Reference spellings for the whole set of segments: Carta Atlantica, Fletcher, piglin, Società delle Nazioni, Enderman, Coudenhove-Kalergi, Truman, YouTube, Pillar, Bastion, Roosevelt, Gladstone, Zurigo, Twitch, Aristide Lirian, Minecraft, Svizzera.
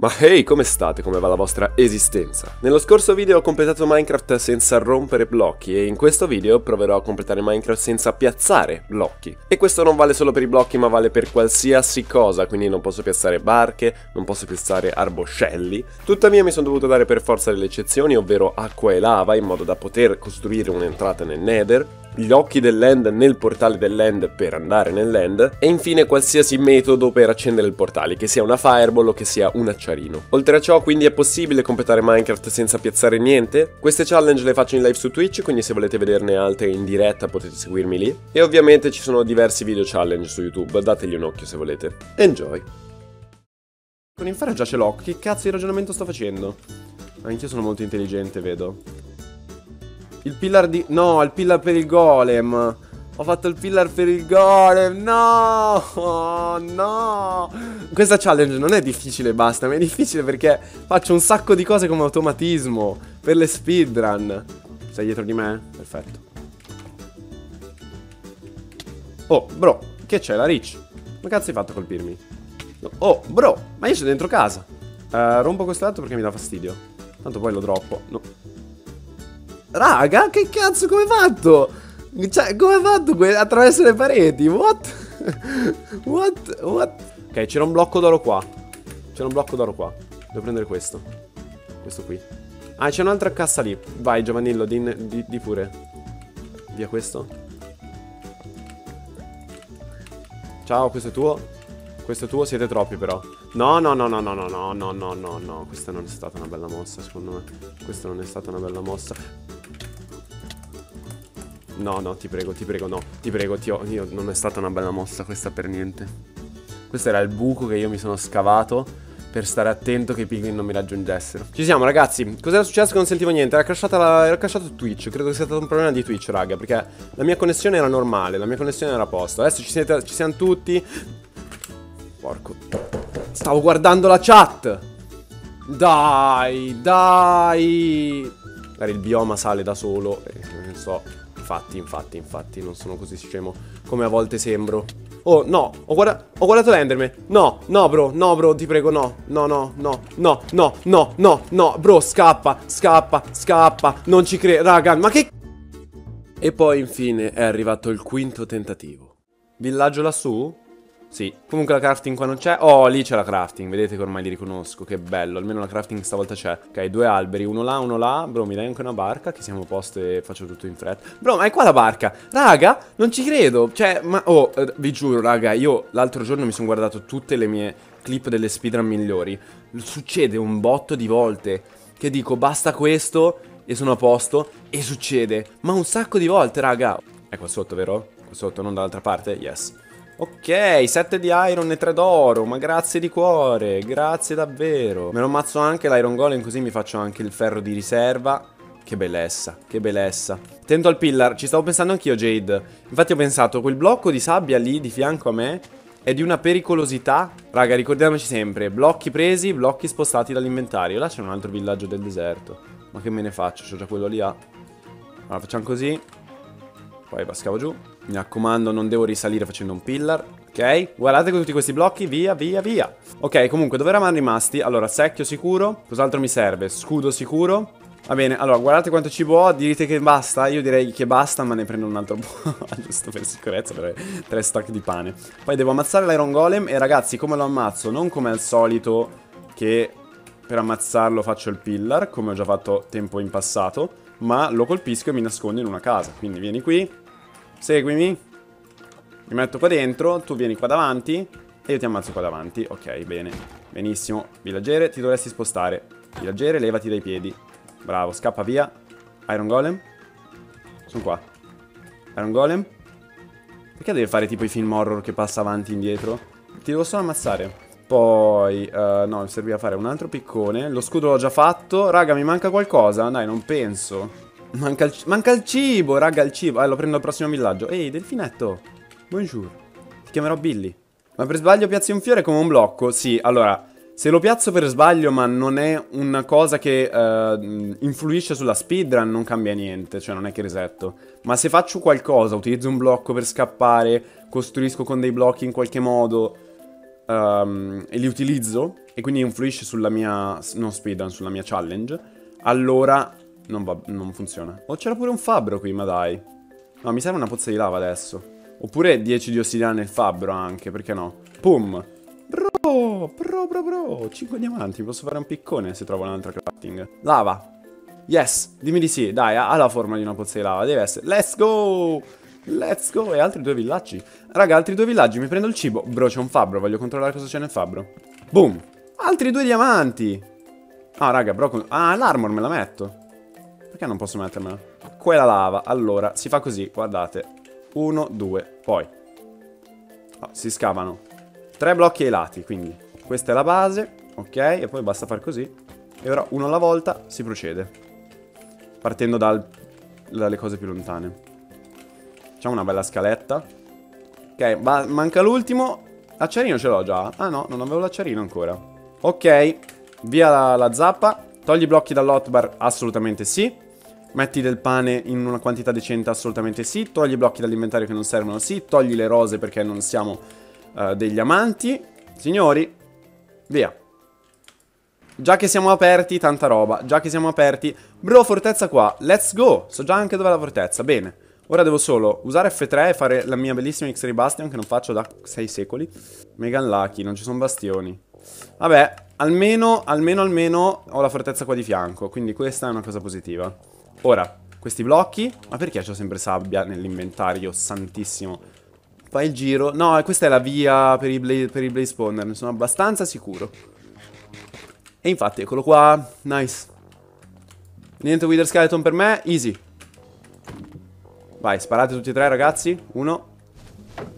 Ma hey, come state? Come va la vostra esistenza? Nello scorso video ho completato Minecraft senza rompere blocchi e in questo video proverò a completare Minecraft senza piazzare blocchi. E questo non vale solo per i blocchi ma vale per qualsiasi cosa, quindi non posso piazzare barche, non posso piazzare arboscelli. Tuttavia mi sono dovuto dare per forza delle eccezioni, ovvero acqua e lava, in modo da poter costruire un'entrata nel Nether, gli occhi dell'End nel portale dell'End per andare nell'End, e infine qualsiasi metodo per accendere il portale, che sia una fireball o che sia un acciarino. Oltre a ciò, quindi, è possibile completare Minecraft senza piazzare niente. Queste challenge le faccio in live su Twitch, quindi se volete vederne altre in diretta potete seguirmi lì, e ovviamente ci sono diversi video challenge su YouTube, dategli un occhio se volete. Enjoy! Con infare già ce l'ho, che cazzo di ragionamento sto facendo? Anch'io sono molto intelligente, vedo. Il pillar di... no, il pillar per il golem. Ho fatto il pillar per il golem. No, oh, no. Questa challenge non è difficile e basta, ma è difficile perché faccio un sacco di cose come automatismo per le speedrun. Sei dietro di me? Perfetto. Oh, bro, che c'è la Rich? Come cazzo hai fatto a colpirmi? No. Oh, bro, ma io sono dentro casa. Rompo questo lato perché mi dà fastidio. Tanto poi lo droppo. No. Raga, che cazzo, come hai fatto? Cioè, come hai fatto attraverso le pareti? What? What? Ok, c'era un blocco d'oro qua. C'era un blocco d'oro qua. Devo prendere questo. Questo qui. Ah, c'è un'altra cassa lì. Vai, Giovanillo, di pure. Via questo. Ciao, questo è tuo. Questo è tuo, siete troppi però. No, no, no, no, no, no, no, no, no, no, no. Questa non è stata una bella mossa, secondo me. Questa non è stata una bella mossa. No, no, ti prego, no. Ti prego, io non è stata una bella mossa questa per niente. Questo era il buco che io mi sono scavato per stare attento che i piglin non mi raggiungessero. Ci siamo, ragazzi. Cos'era successo che non sentivo niente? Era crashato Twitch. Credo che sia stato un problema di Twitch, raga, perché la mia connessione era normale, la mia connessione era a posto. Adesso ci siamo tutti. Porco. Stavo guardando la chat. Dai, dai. Magari il bioma sale da solo. Non so. Infatti, non sono così scemo come a volte sembro. Oh, no, ho guardato l'Enderman. No, no, bro, no, bro, ti prego, no. No, no, no, no, no, no, no, no. Bro, scappa, scappa, scappa. Non ci credo, raga, ma che... E poi, infine, è arrivato il quinto tentativo. Villaggio lassù? Sì. Comunque la crafting qua non c'è. Oh, lì c'è la crafting, vedete che ormai li riconosco. Che bello, almeno la crafting stavolta c'è. Ok, due alberi, uno là. Bro, mi dai anche una barca, che siamo a posto e faccio tutto in fretta. Bro, ma è qua la barca. Raga, non ci credo. Cioè, ma... oh, vi giuro, raga, io l'altro giorno mi sono guardato tutte le mie clip delle speedrun migliori. Succede un botto di volte che dico, basta questo, e sono a posto, e succede. Ma un sacco di volte, raga. È qua sotto, vero? Qua sotto, non dall'altra parte? Yes. Ok, 7 di iron e 3 d'oro, ma grazie di cuore, grazie davvero. Me lo ammazzo anche l'iron golem, così mi faccio anche il ferro di riserva. Che bellezza, che bellezza. Tento al pillar, ci stavo pensando anch'io, Jade. Infatti ho pensato, quel blocco di sabbia lì di fianco a me è di una pericolosità. Raga, ricordiamoci sempre, blocchi presi, blocchi spostati dall'inventario. Là c'è un altro villaggio del deserto. Ma che me ne faccio, c'ho già quello lì. Allora facciamo così. Poi scavo giù. Mi raccomando, non devo risalire facendo un pillar. Ok, guardate con tutti questi blocchi. Via, via, via. Ok, comunque, dove eravamo rimasti? Allora, secchio sicuro. Cos'altro mi serve? Scudo sicuro. Va bene, allora, guardate quanto cibo ho. Direte che basta? Io direi che basta, ma ne prendo un altro po'. Giusto per sicurezza, per 3 stack di pane. Poi devo ammazzare l'Iron Golem. E ragazzi, come lo ammazzo? Non come al solito, che per ammazzarlo faccio il pillar, come ho già fatto tempo in passato, ma lo colpisco e mi nascondo in una casa. Quindi vieni qui, seguimi, mi metto qua dentro, tu vieni qua davanti e io ti ammazzo qua davanti. Ok, bene, benissimo. Villaggere, ti dovresti spostare. Villaggere, levati dai piedi. Bravo, scappa via. Iron Golem. Sono qua. Iron Golem. Perché deve fare tipo i film horror che passa avanti e indietro? Ti devo solo ammazzare. Poi, no, mi serviva fare un altro piccone. Lo scudo l'ho già fatto. Raga, mi manca qualcosa? Dai, non penso. Manca il cibo, raga, il cibo. Lo prendo al prossimo villaggio. Ehi, delfinetto. Buongiorno. Ti chiamerò Billy. Ma per sbaglio piazzi un fiore come un blocco? Sì, allora, se lo piazzo per sbaglio, ma non è una cosa che influisce sulla speedrun, non cambia niente. Cioè, non è che resetto. Ma se faccio qualcosa, utilizzo un blocco per scappare, costruisco con dei blocchi in qualche modo... e li utilizzo e quindi influisce sulla mia, non speedrun, sulla mia challenge, allora non, non funziona. Oh, c'era pure un fabbro qui, ma dai. No, mi serve una pozza di lava adesso. Oppure 10 di ossidiana nel fabbro anche, perché no? Pum! Bro, 5 diamanti, posso fare un piccone se trovo un'altra crafting. Lava! Yes, dimmi di sì, dai, ha la forma di una pozza di lava, deve essere. Let's go! Let's go! E altri due villaggi. Raga, altri due villaggi, mi prendo il cibo. Bro, c'è un fabbro, voglio controllare cosa c'è nel fabbro. Boom! Altri 2 diamanti! Ah, raga, bro, l'armor me la metto. Perché non posso mettermela? Quella lava, allora, si fa così, guardate. 1, 2, poi. Oh, si scavano. 3 blocchi ai lati, quindi. Questa è la base, ok? E poi basta far così. E ora, uno alla volta, si procede. Partendo dalle cose più lontane. Facciamo una bella scaletta. Ok, manca l'ultimo. L'acciarino ce l'ho già. Ah no, non avevo l'acciarino ancora. Ok, via la zappa. Togli i blocchi dall'hotbar, assolutamente sì. Metti del pane in una quantità decente, assolutamente sì. Togli i blocchi dall'inventario che non servono, sì. Togli le rose perché non siamo degli amanti. Signori, via. Già che siamo aperti, tanta roba. Già che siamo aperti. Bro, fortezza qua. Let's go. So già anche dov'è la fortezza. Bene. Ora devo solo usare F3 e fare la mia bellissima X-Ray Bastion che non faccio da 6 secoli. Mega unlucky. Non ci sono bastioni. Vabbè. Almeno ho la fortezza qua di fianco. Quindi questa è una cosa positiva. Ora, questi blocchi. Ma perché c'ho sempre sabbia nell'inventario? Santissimo. Fai il giro. No, questa è la via per i blaze spawner. Ne sono abbastanza sicuro. E infatti, eccolo qua. Nice. Niente Wither Skeleton per me. Easy. Vai, sparate tutti e 3, ragazzi. 1,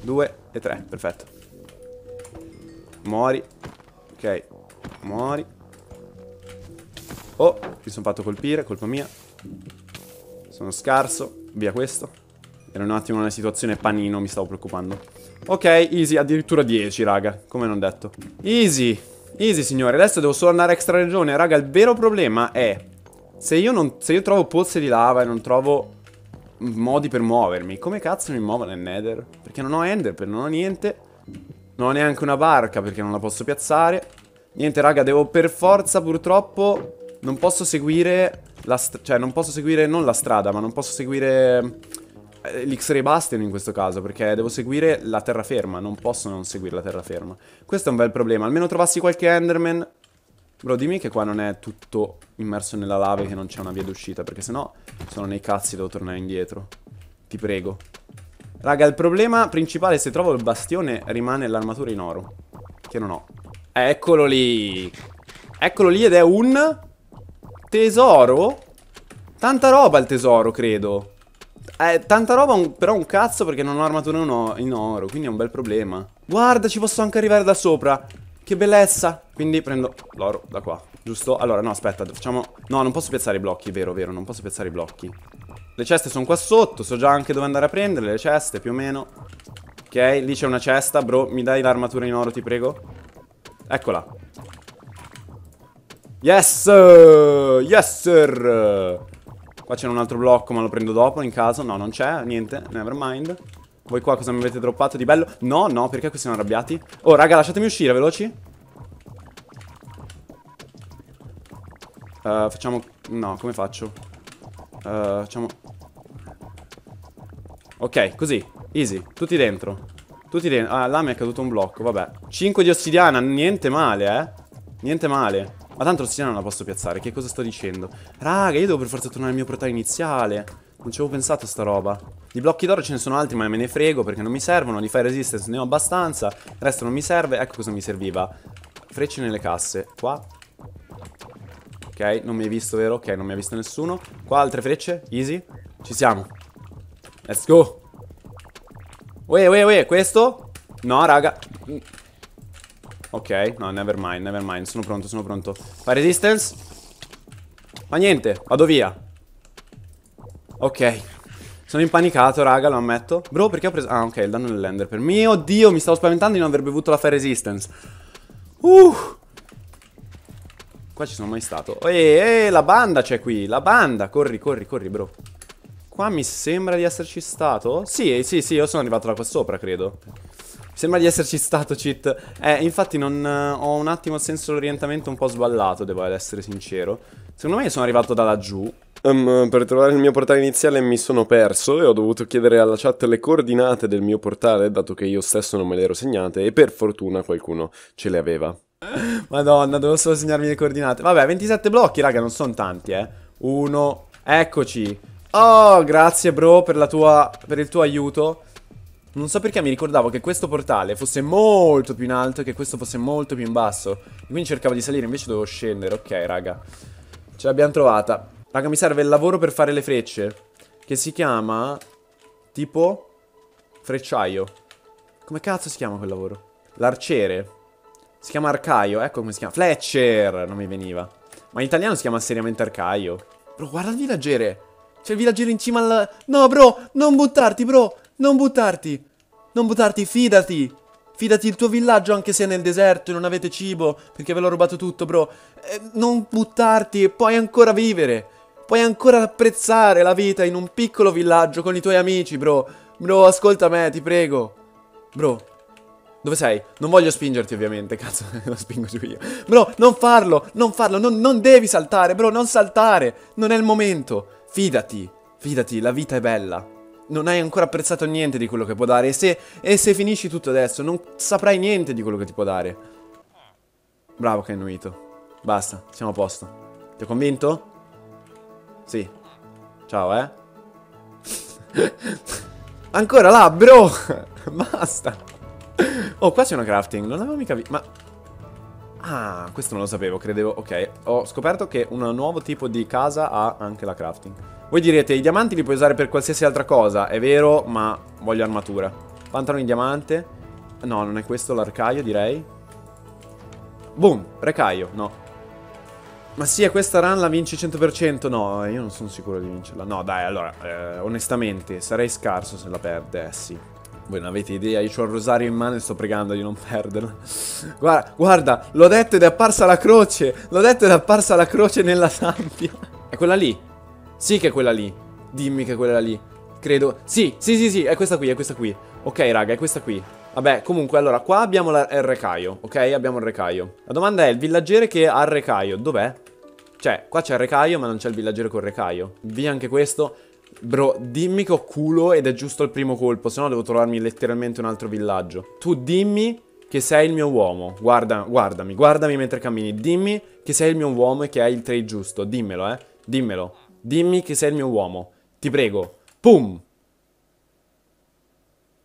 2 e 3. Perfetto. Muori. Ok. Muori. Oh, mi sono fatto colpire. Colpa mia. Sono scarso. Via questo. Era un attimo una situazione panino, mi stavo preoccupando. Ok, easy. Addirittura 10, raga. Come non detto. Easy. Easy, signore, adesso devo solo andare extra regione. Raga, il vero problema è se io trovo pozze di lava e non trovo modi per muovermi, come cazzo mi muovo nel nether? Perché non ho enderpearl, non ho niente. Non ho neanche una barca perché non la posso piazzare. Niente, raga, devo per forza, purtroppo, non posso seguire non la strada, ma non posso seguire l'X-Ray Bastion in questo caso, perché devo seguire la terraferma. Non posso non seguire la terraferma. Questo è un bel problema. Almeno trovassi qualche Enderman. Bro, dimmi che qua non è tutto immerso nella lava e che non c'è una via d'uscita, perché sennò sono nei cazzi, devo tornare indietro. Ti prego. Raga, il problema principale, se trovo il bastione, rimane l'armatura in oro, che non ho. Eccolo lì. Eccolo lì, ed è un tesoro. Tanta roba il tesoro, credo. Tanta roba, però un cazzo, perché non ho armatura in oro, quindi è un bel problema. Guarda, ci posso anche arrivare da sopra. Che bellezza. Quindi prendo l'oro da qua, giusto? Allora, no, aspetta, facciamo... No, non posso piazzare i blocchi, vero, non posso piazzare i blocchi. Le ceste sono qua sotto, so già anche dove andare a prenderle, le ceste, più o meno. Ok, lì c'è una cesta, bro, mi dai l'armatura in oro, ti prego? Eccola. Yes! Yes, sir! Qua c'è un altro blocco, ma lo prendo dopo in caso. No, non c'è, niente, nevermind. Voi qua cosa mi avete droppato di bello? No, no, perché questi sono arrabbiati? Oh, raga, lasciatemi uscire, veloci. Facciamo... No, come faccio? Facciamo... Ok, così, easy, tutti dentro. Tutti dentro. Ah, là mi è caduto un blocco, vabbè. 5 di ossidiana, niente male, Niente male. Ma tanto l'ossidiana non la posso piazzare, che cosa sto dicendo? Raga, io devo per forza tornare al mio prototipo iniziale. Non ci avevo pensato a sta roba. Di blocchi d'oro ce ne sono altri, ma me ne frego perché non mi servono. Di fire resistance ne ho abbastanza. Il resto non mi serve, ecco cosa mi serviva. Frecce nelle casse, qua. Ok, non mi hai visto, vero? Ok, non mi ha visto nessuno. Qua altre frecce, easy. Ci siamo. Let's go. Uè, questo? No, raga. Ok, no, nevermind, sono pronto. Fai resistance. Ma niente, vado via. Ok. Sono impanicato, raga, lo ammetto. Bro, perché ho preso... Ah, ok, il danno dell'ender. Per mio Dio, mi stavo spaventando di non aver bevuto la fire resistance. Qua ci sono mai stato. La banda c'è qui, la banda. Corri, bro. Qua mi sembra di esserci stato. Sì, io sono arrivato da qua sopra, credo. Sembra di esserci stato, cheat. Infatti non ho un attimo il senso dell'orientamento un po' sballato, devo essere sincero. Secondo me sono arrivato da laggiù. Per trovare il mio portale iniziale mi sono perso e ho dovuto chiedere alla chat le coordinate del mio portale, dato che io stesso non me le ero segnate, e per fortuna qualcuno ce le aveva. Madonna, dovevo solo segnarmi le coordinate. Vabbè, 27 blocchi, raga, non sono tanti, Uno, eccoci. Oh, grazie bro per la tua, per il tuo aiuto. Non so perché mi ricordavo che questo portale fosse molto più in alto e che questo fosse molto più in basso, e quindi cercavo di salire, invece dovevo scendere. Ok raga, ce l'abbiamo trovata. Raga, mi serve il lavoro per fare le frecce, che si chiama tipo frecciaio. Come cazzo si chiama quel lavoro? L'arciere. Si chiama arcaio, ecco come si chiama. Fletcher, non mi veniva. Ma in italiano si chiama seriamente arcaio. Bro, guarda il villaggere. C'è il villaggero in cima al... No bro, non buttarti bro. Non buttarti, non buttarti, fidati. Fidati il tuo villaggio, anche se è nel deserto e non avete cibo, perché ve l'ho rubato tutto, bro. Non buttarti, puoi ancora vivere. Puoi ancora apprezzare la vita in un piccolo villaggio con i tuoi amici, bro. Bro, ascolta me, ti prego. Bro, dove sei? Non voglio spingerti, ovviamente, cazzo, lo spingo giù io. Bro, non farlo, non farlo, non devi saltare, bro, non saltare. Non è il momento. Fidati, fidati, la vita è bella. Non hai ancora apprezzato niente di quello che può dare. E se finisci tutto adesso non saprai niente di quello che ti può dare. Bravo che hai annuito. Basta, siamo a posto. Ti ho convinto? Sì. Ciao, Ancora là, bro. Basta. Oh, qua c'è una crafting. Non avevo mica visto. Ma... ah, questo non lo sapevo, credevo. Ok, ho scoperto che un nuovo tipo di casa ha anche la crafting. Voi direte, i diamanti li puoi usare per qualsiasi altra cosa. È vero, ma voglio armatura. Pantaloni in diamante. No, non è questo l'arcaio, direi. Boom, recaio, no. Ma sì, è questa run, la vinci 100%? No, io non sono sicuro di vincerla. No, dai, allora, onestamente, sarei scarso se la perde, sì. Voi non avete idea, io ho il rosario in mano e sto pregando di non perderla. Guarda, guarda, l'ho detto ed è apparsa la croce. L'ho detto ed è apparsa la croce nella sabbia. È quella lì. Sì che è quella lì. Dimmi che è quella lì. Credo. Sì, sì, sì, sì, è questa qui, è questa qui. Ok, raga, è questa qui. Vabbè, comunque, allora, qua abbiamo il recaio. Ok, abbiamo il recaio. La domanda è, il villaggere che ha il recaio, dov'è? Cioè, qua c'è il recaio, ma non c'è il villaggero col recaio. Via anche questo. Bro, dimmi che ho culo ed è giusto il primo colpo, se no devo trovarmi letteralmente un altro villaggio. Tu dimmi che sei il mio uomo. Guarda, guardami, guardami mentre cammini. Dimmi che sei il mio uomo e che hai il trade giusto. Dimmelo, dimmelo. Dimmi che sei il mio uomo, ti prego. Pum.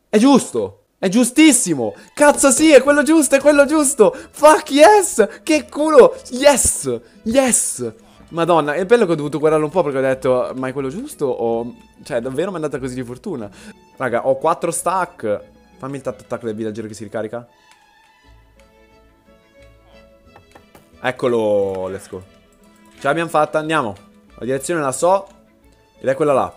È giusto, è giustissimo. Cazzo sì, è quello giusto, è quello giusto. Fuck yes, che culo. Yes, yes. Madonna, è bello che ho dovuto guardarlo un po' perché ho detto, ma è quello giusto o... cioè davvero mi è andata così di fortuna. Raga, ho 4 stack. Fammi il tac-tac del villaggero che si ricarica. Eccolo, let's go. Ce l'abbiamo fatta, andiamo. La direzione la so ed è quella là.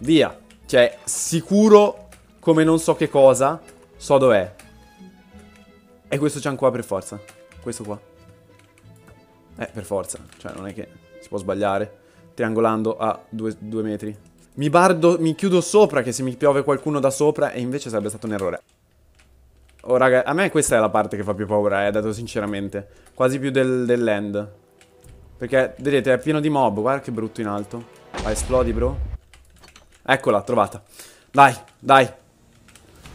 Via. Cioè, sicuro come non so che cosa, so dov'è. E questo c'è anche qua per forza. Questo qua. Per forza. Cioè, non è che si può sbagliare. Triangolando a 2 metri. Mi bardo, mi chiudo sopra, che se mi piove qualcuno da sopra, e invece sarebbe stato un errore. Oh, raga, a me questa è la parte che fa più paura, dato sinceramente. Quasi più dell'end. Perché, vedete, è pieno di mob. Guarda che brutto in alto. Vai, esplodi, bro. Eccola, trovata. Dai, dai.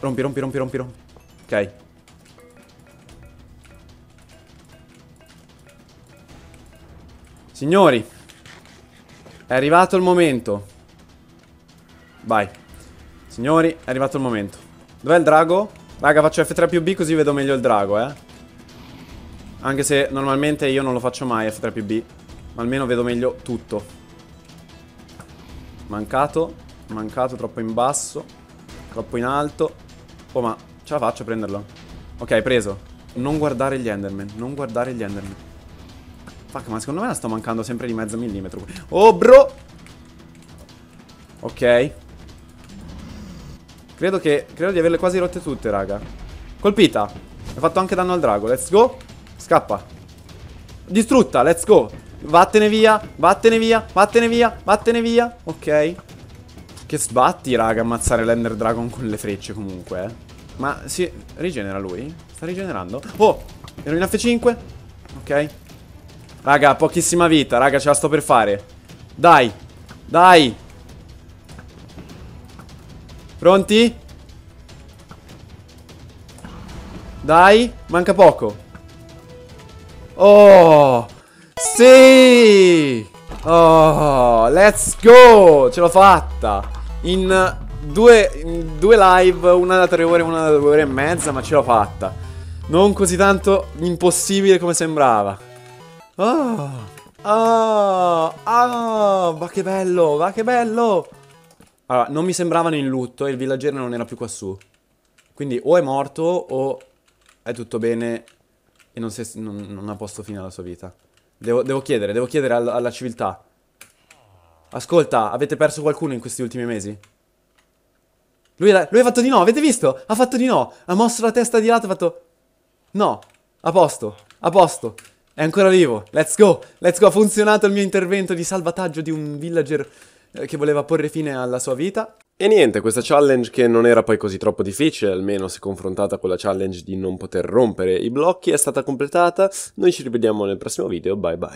Rompi, rompi, rompi, rompi, rompi. Ok. Signori, è arrivato il momento. Vai. Signori, è arrivato il momento. Dov'è il drago? Raga, faccio F3 più B così vedo meglio il drago, Anche se normalmente io non lo faccio mai F3 più B, ma almeno vedo meglio tutto. Mancato. Mancato troppo in basso. Troppo in alto. Oh, ma ce la faccio a prenderlo? Ok, preso. Non guardare gli Enderman. Non guardare gli Enderman. Fuck, ma secondo me la sto mancando sempre di mezzo millimetro. Oh, bro. Ok. Credo di averle quasi rotte tutte, raga. Colpita. Ha fatto anche danno al drago. Let's go. Scappa. Distrutta, let's go. Vattene via, vattene via, vattene via, vattene via. Ok. Che sbatti, raga, ammazzare l'Ender Dragon con le frecce comunque. Ma si rigenera lui? Sta rigenerando? Oh, ero in F5. Ok. Raga, pochissima vita, raga, ce la sto per fare. Dai, dai. Pronti? Dai, manca poco. Oh, sì. Oh, let's go. Ce l'ho fatta. In due live, una da 3 ore e una da 2 ore e mezza, ma ce l'ho fatta. Non così tanto impossibile come sembrava. Ma che bello, ma che bello. Allora, non mi sembravano in lutto e il villaggero non era più qua su. Quindi o è morto o è tutto bene e non ha posto fine alla sua vita. Devo chiedere alla civiltà. Ascolta, avete perso qualcuno in questi ultimi mesi? Lui ha fatto di no, avete visto? Ha fatto di no, ha mosso la testa di lato, ha fatto... No, a posto, è ancora vivo, let's go, ha funzionato il mio intervento di salvataggio di un villager che voleva porre fine alla sua vita. E niente, questa challenge che non era poi così troppo difficile, almeno se confrontata con la challenge di non poter rompere i blocchi, è stata completata. Noi ci rivediamo nel prossimo video, bye bye.